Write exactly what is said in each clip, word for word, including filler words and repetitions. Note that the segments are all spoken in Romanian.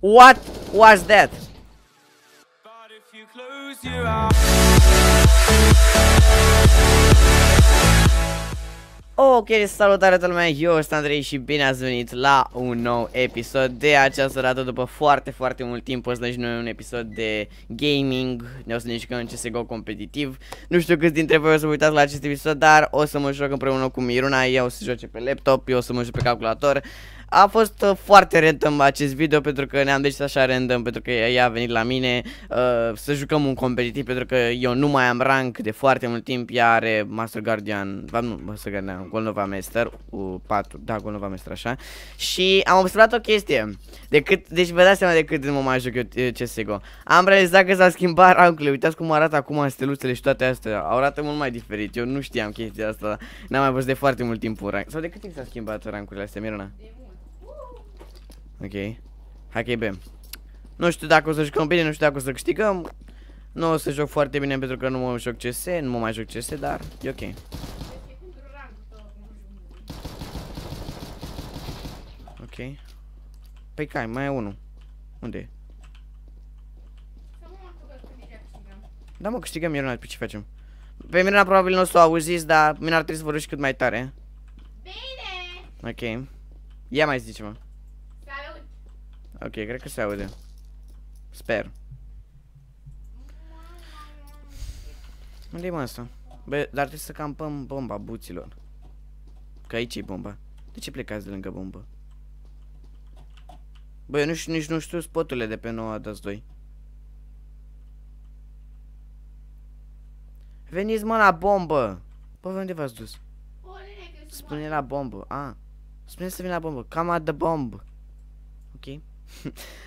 What was that? But if you close your ok, salutare toată lumea, eu sunt Andrei și bine ați venit la un nou episod. De această dată, după foarte, foarte mult timp, o să ne jucăm un episod de gaming. Ne o să ne jucăm în C S G O competitiv. Nu știu câți dintre voi o să vă uitați la acest episod, dar o să mă joc împreună cu Miruna. Ea o să joace pe laptop, eu o să mă joc pe calculator. A fost uh, foarte random acest video, pentru că ne-am decis așa random, pentru că ea a venit la mine uh, să jucăm un competitiv, pentru că eu nu mai am rank de foarte mult timp. Ea are Master Guardian, nu, Master Guardian, Gold Nova Master patru, da, Gold Nova Master, așa. Și am observat o chestie, de cât, deci vă dați seama de cât mă mai joc eu C S G O. Am realizat că s-a schimbat rankurile, uitați cum arată acum steluțele și toate astea, arată mult mai diferit. Eu nu știam chestia asta, n-am mai văzut de foarte mult timp un rank. Sau de cât timp s-a schimbat rankurile astea, Miruna? Ok, hai că e bem. Nu știu dacă o să jucăm bine, nu știu dacă o să câștigăm. Nu o să joc foarte bine pentru că nu mă joc C S, nu mă mai joc C S, dar e ok. Ok. Păi cai, mai e unul. Unde e? Da mă, câștigăm, Miruna, pe ce facem? Pe Miruna probabil nu o să o auziți, dar Miruna ar trebui să vorbești cât mai tare. Bine! Ok. Ia mai zice, mă. Ok, cred că se aude. Sper. Unde-i mă asta? Bă, dar trebuie să campăm bomba buților. Că aici e bomba. De ce plecați de lângă bombă? Bă, eu nu știu, nici nu știu spoturile de pe noua dați doi. Veniți mă la bombă! Bă, unde v-ați dus? Spune la bombă, a. Spune să vin la bombă, cam at the bomb. Ok.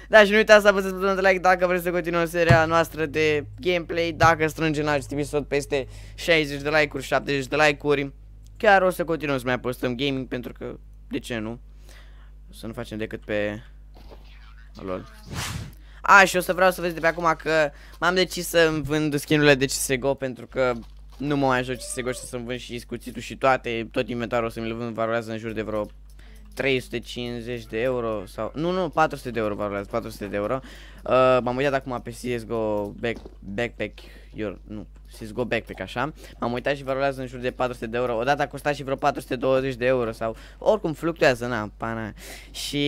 Da, și nu uitați să apăsați butonul de like dacă vreți să continuăm seria noastră de gameplay. Dacă strângem în acest episod peste șaizeci de like-uri, șaptezeci de like-uri, chiar o să continuăm să mai postăm gaming, pentru că, de ce nu? O să nu facem decât pe LOL. A, și o să vreau să vezi de pe acum că m-am decis să-mi vând skin-urile de C S G O, pentru că nu mă mai joc C S G O și să-mi vând și cuțitul și toate. Tot inventarul o să mi-l vând, valorează în jur de vreo trei sute cincizeci de euro sau... Nu, nu, patru sute de euro valorează, patru sute de euro. uh, M-am uitat acum pe C S G O back, Backpack, eu, nu, C S G O Backpack, așa. M-am uitat și valorează în jur de patru sute de euro. Odată a costat și vreo patru sute douăzeci de euro sau... Oricum fluctuează, na, pana. Și...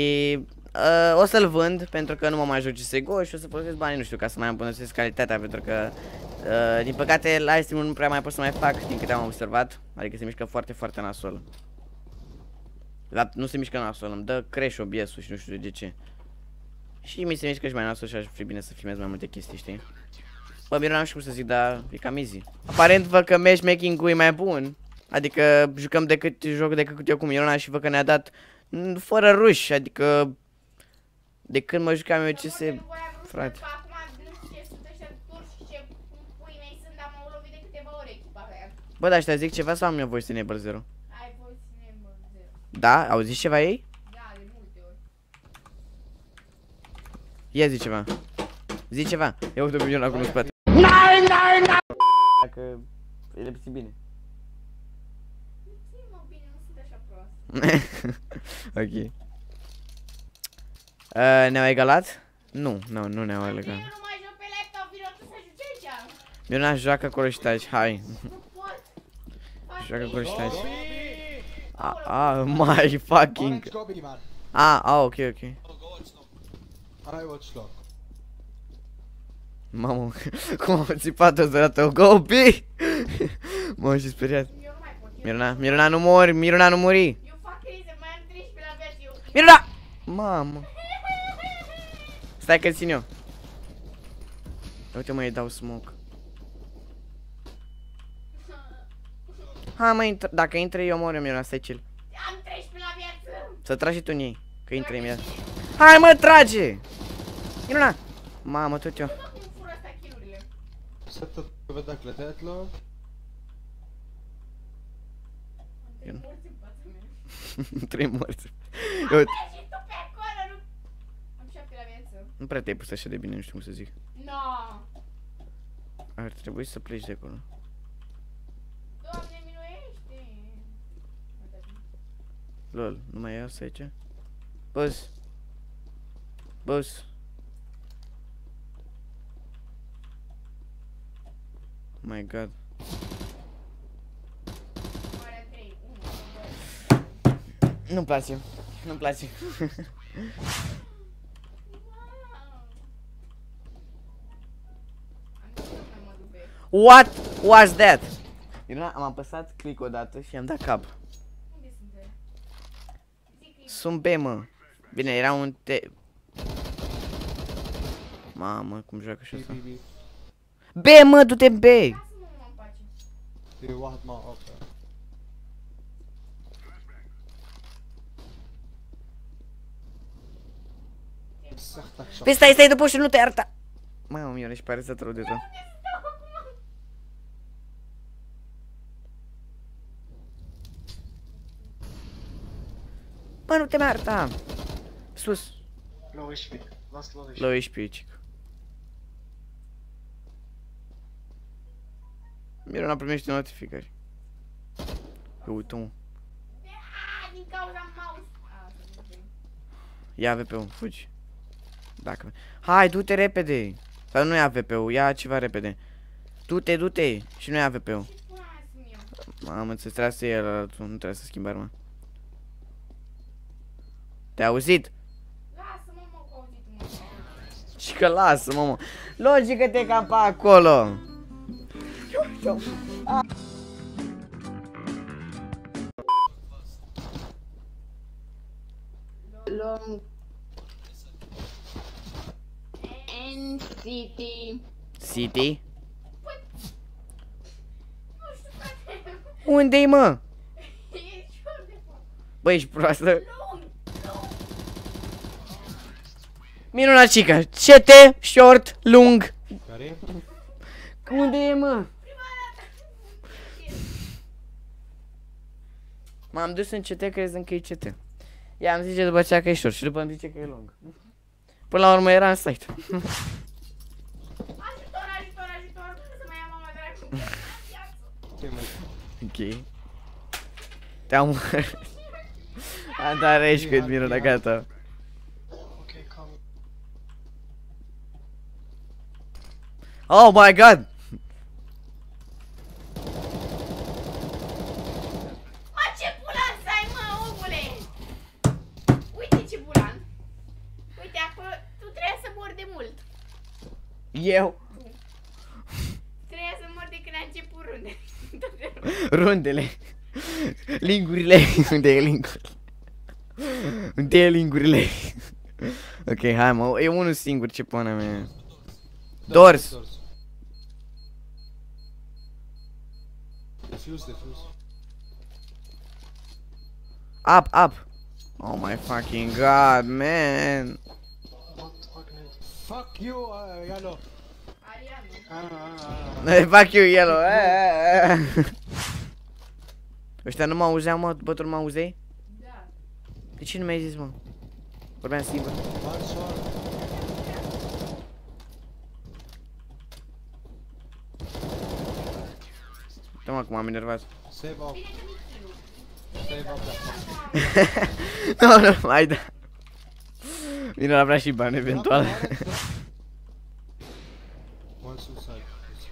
Uh, o să-l vând pentru că nu mă mai joc C S G O și o să folosesc banii, nu știu, ca să mai îmbunătățesc calitatea, pentru că uh, din păcate live stream-ul nu prea mai pot să mai fac, din câte am observat. Adică se mișcă foarte, foarte nasol. La, nu se mișcă nasul, îmi dă crash O B S-ul și nu știu de ce. Și mi se mișcă și mai nasul și aș fi bine să filmez mai multe chestii, știi? Bă, Miruna, nu știu cum să zic, dar e cam easy. Aparent văd că matchmaking-ul e mai bun. Adică jucăm decât joc decât eu cu Miruna și văd că ne-a dat fără ruși, adică... De când mă jucam eu ce se... Frate... Bă, dar ăștia zic ceva sau am eu voie să ne bărzero? Da? Au zis ceva ei? Da, de multe ori. Ia zi ceva. Zi ceva. Eu uite-o video acum în spate. N-ai, n-ai, n-ai. Dacă... E lepsi bine. Nu mă bine, nu sunt așa proastă. Ok. uh, Ne-au egalat? Nu, nu, nu ne-au egalat. Eu nu mai joc pe laptop, vino tu să juci aici. Eu n-aș joacă acolo și taci, hai. Nu pot. Joacă acolo și taci. A, a, my fucking. A, a, ok, ok. Mamă, cum am țipat o dată, go B! M-am și speriat. Miruna, Miruna nu mori, Miruna nu muri. Eu fac crize, mai am treisprezece la viață eu. Miruna! Mamă. Stai că-l țin eu. Uite mă, îi dau smoke. Hai mă, intr dacă intre eu mor eu, Miruna, stai chill. Am treisprezece la viață. Să tragi tu în ei, că intre imediat. Hai mă, trage! Miruna! Mamă, tot eu. Să tot văd dacă le dat la... Trei morți în fața mea. Trei morți. Am trăjit tu pe acolo, nu... Am șapte la viață. Nu prea te-ai pus așa de bine, nu știu cum să zic. Nooo! Ar trebui să pleci de acolo. Lol, nu mai e asta aici? Buzz. Buzz. my god. Nu-mi place, nu-mi place. What was that? Miruna, am apăsat click odată și am dat cap. Sunt B, mă. Bine, era un te... Mamă, cum joacă și asta. B, mă, du-te B! Păi stai, stai după și nu te arta! Mamă, mi-o reși pare să trău de tot. Mă, nu te mai arta! Sus! Lovești piecic. Miruna primește notificări. Eu uită-mă. Ia A V P-ul, fugi. Dacă... Hai, du-te repede! Sau nu ia A V P-ul, ia ceva repede. Du-te, du-te! Și nu ia A V P-ul. Mamă, ți-ți trebuie să iei la tu, nu trebuie să schimbi arma. Te-ai auzit? Lasă-mă, mă, că auzit, mă. Și că lasă-mă, mă. Logică te capa acolo! Luăm... City. City? Unde-i, mă? Bă, ești proastă? Miruna cică, C T, short, lung. Care? Unde e, mă? M-am dus în C T crezând că e C T. Ea îmi zice după aceea că e short și după îmi zice că e lung. Până la urmă era în site. Ajutor, ajutor, ajutor, să mai ia mama de-aia. Ok. Te-am urmărit. Am dat rage cât Miruna, gata. Oh my god! Mă, ce bulan să ai, mă, omule! Uite ce bulan! Uite, acolo tu trebuia să mori de mult. Eu? Trebuia să mori de când a început rundele. Rundele. Lingurile. Unde e lingurile? Unde e lingurile? Ok, hai, mă, e unul singur, ce până mea. Dors! Dors. Defuse, defuse. Up, up. Oh my fucking god, man. What the fuck, man? Fuck you, uh, yellow. Ariano. Fuck you, yellow. Ăștia nu mă auzeam, mă, bă, tu nu mă auzei? Da. De ce nu mi-ai zis, mă? Vorbeam singur. Uite, mă, cum am enervat. Save up. Save up, da. Nu, nu, mai da. Vine la vrea și bani, eventual.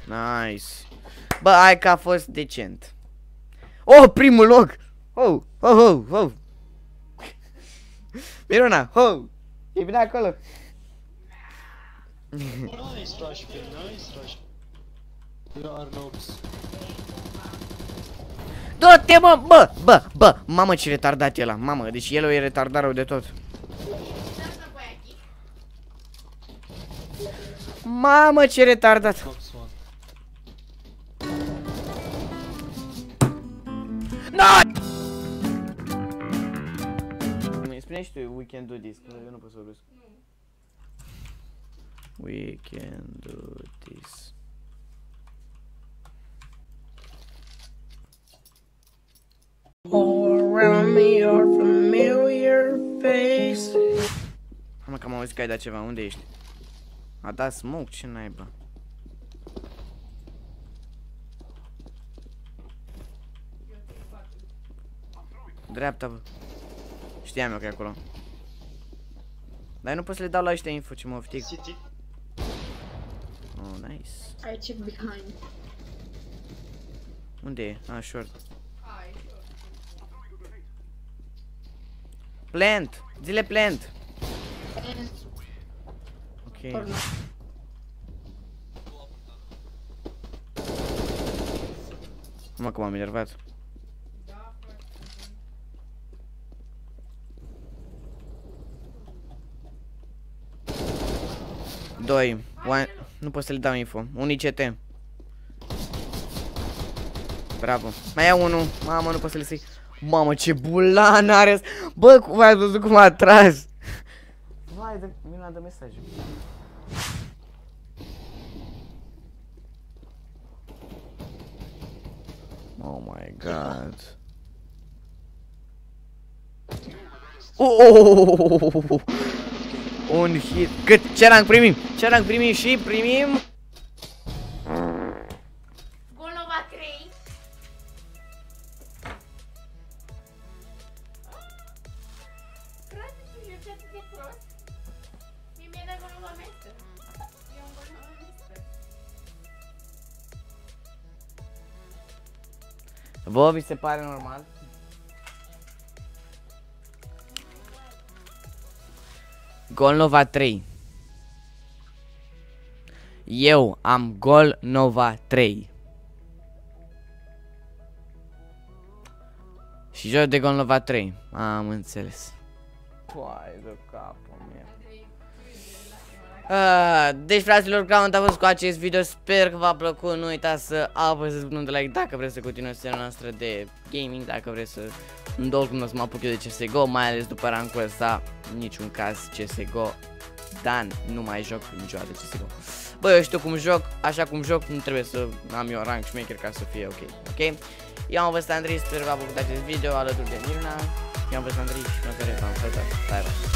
Nice. Bă, hai că a fost decent. Oh, primul loc! Oh, oh, oh, oh. Miruna, oh! E bine acolo. Nice, trash, nice, trash. You are noobs. Du-te, mă, bă, bă, bă, mamă, ce retardat e ăla, mamă, deci el e retardarul de tot. Mamă, ce retardat. Noi! Îmi spuneai și tu, we can do this, că eu nu pot să vorbesc. We can do this. All around me are familiar faces. Mamă, că am auzit că ai dat ceva, unde ești? A dat smoke, ce naiba. Dreapta, bă. Știam eu că e acolo. Dar nu pot să le dau la ăștia info, ce mă oftic. Oh, nice. I check behind. Unde e? Ah, short. Plant! Zile plant! Ok. Mă, cum am enervat. Doi. One... Nu pot să le dau info. Un I C T. Bravo. Mai iau unul. Mamă, nu pot să le săi. Mamă, ce bulan are. Bă, cum ai văzut cum a tras? Vai, dă... Miruna, dă mesaj. Oh my god. Oh! Un hit. Cât? Ce rank primim? Ce rank primim și primim? Gold Nova trei. Frate, tu joci atât de prost. Mie mi-e dat Gold Nova Master. E un Gold Nova Master. Vă, vi se pare normal? Gold Nova trei. Eu am Gold Nova trei. Și joc de Gold Nova trei. Am înțeles. Poai de capul meu. A, deci, fraților, cam a fost cu acest video. Sper că v-a plăcut. Nu uitați să apăsați butonul de like dacă vreți să continuați seria noastră de gaming, dacă vreți să îmi cum să mă apuc eu de C S G O, mai ales după rancul ăsta, niciun caz C S G O. Dan, nu mai joc niciodată C S G O. Bă, eu știu cum joc, așa cum joc, nu trebuie să am eu rank maker ca să fie ok. Ok? Eu am văzut Andrei, sper că v-a plăcut acest video alături de Miruna. Eu am văzut Andrei și mă care v-am făcut.